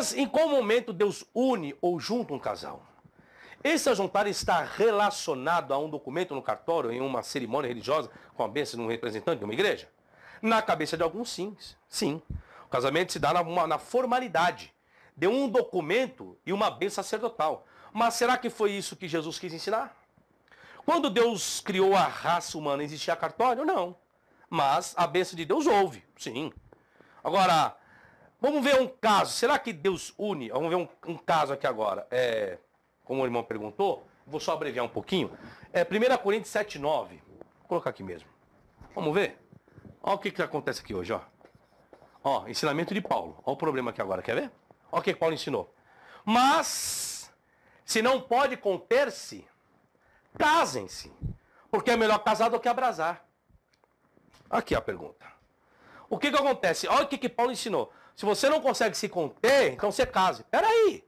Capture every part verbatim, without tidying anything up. Mas em qual momento Deus une ou junta um casal? Esse ajuntar está relacionado a um documento no cartório, em uma cerimônia religiosa, com a bênção de um representante de uma igreja? Na cabeça de alguns, sim. Sim. O casamento se dá na, uma, na formalidade de um documento e uma bênção sacerdotal. Mas será que foi isso que Jesus quis ensinar? Quando Deus criou a raça humana, existia cartório? Não. Mas a bênção de Deus houve, sim. Agora, vamos ver um caso. Será que Deus une? Vamos ver um, um caso aqui agora. É, como o irmão perguntou, vou só abreviar um pouquinho. É, primeira Coríntios sete, nove. Vou colocar aqui mesmo. Vamos ver? Olha o que, que acontece aqui hoje. Ó. Ó, ensinamento de Paulo. Olha o problema aqui agora. Quer ver? Olha o que Paulo ensinou. Mas, se não pode conter-se, casem-se. Porque é melhor casar do que abrasar. Aqui a pergunta. O que, que acontece? Olha o que, que Paulo ensinou. Se você não consegue se conter, então você case. Peraí.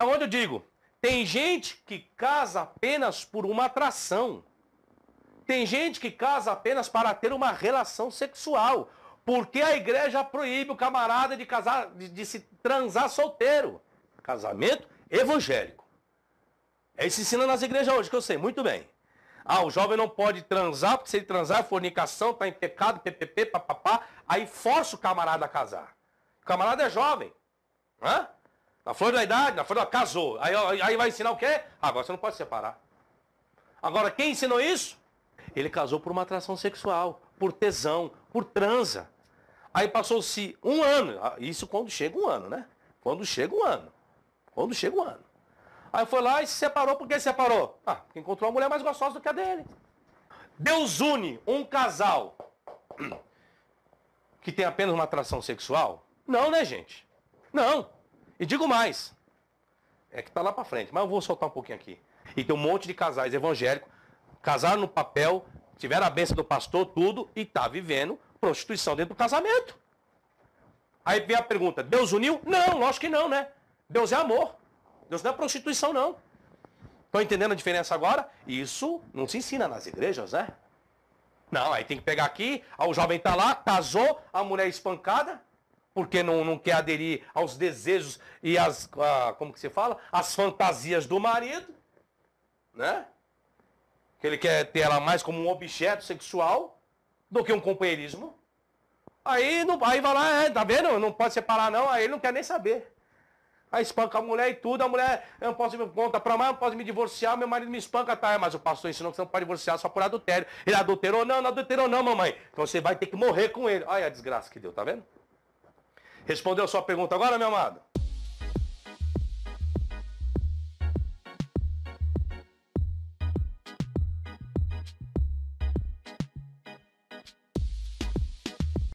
É onde eu digo. Tem gente que casa apenas por uma atração. Tem gente que casa apenas para ter uma relação sexual. Porque a igreja proíbe o camarada de casar, de, de se transar solteiro. Casamento evangélico. É isso que ensina nas igrejas hoje, que eu sei muito bem. Ah, o jovem não pode transar, porque se ele transar é fornicação, está em pecado, ppp, papapá. Aí força o camarada a casar. O camarada é jovem. Hã? Na flor da idade, na flor da... casou. Aí, aí vai ensinar o quê? Agora você não pode separar. Agora, quem ensinou isso? Ele casou por uma atração sexual, por tesão, por transa. Aí passou-se um ano. Isso quando chega um ano, né? Quando chega um ano. Quando chega um ano. Aí foi lá e se separou. Por que se separou? Ah, porque encontrou uma mulher mais gostosa do que a dele. Deus une um casal que tem apenas uma atração sexual? Não, né, gente? Não. E digo mais. É que tá lá pra frente, mas eu vou soltar um pouquinho aqui. E tem um monte de casais evangélicos, casaram no papel, tiveram a bênção do pastor, tudo, e tá vivendo prostituição dentro do casamento. Aí vem a pergunta, Deus uniu? Não, lógico que não, né? Deus é amor. Deus não é prostituição, não. Estão entendendo a diferença agora? Isso não se ensina nas igrejas, né? Não, aí tem que pegar aqui, o jovem está lá, casou, a mulher é espancada, porque não, não quer aderir aos desejos e às, como que se fala? As fantasias do marido, né? Que ele quer ter ela mais como um objeto sexual do que um companheirismo. Aí, não, aí vai lá, é, tá vendo? Não pode separar, não, aí ele não quer nem saber. Aí espanca a mulher e tudo, a mulher, eu não posso me contar pra mais, eu não posso me divorciar, meu marido me espanca, tá? Mas o pastor ensinou que você não pode divorciar só por adultério. Ele adulterou? Não, não adulterou não, mamãe. Então você vai ter que morrer com ele. Olha a desgraça que deu, tá vendo? Respondeu a sua pergunta agora, meu amado?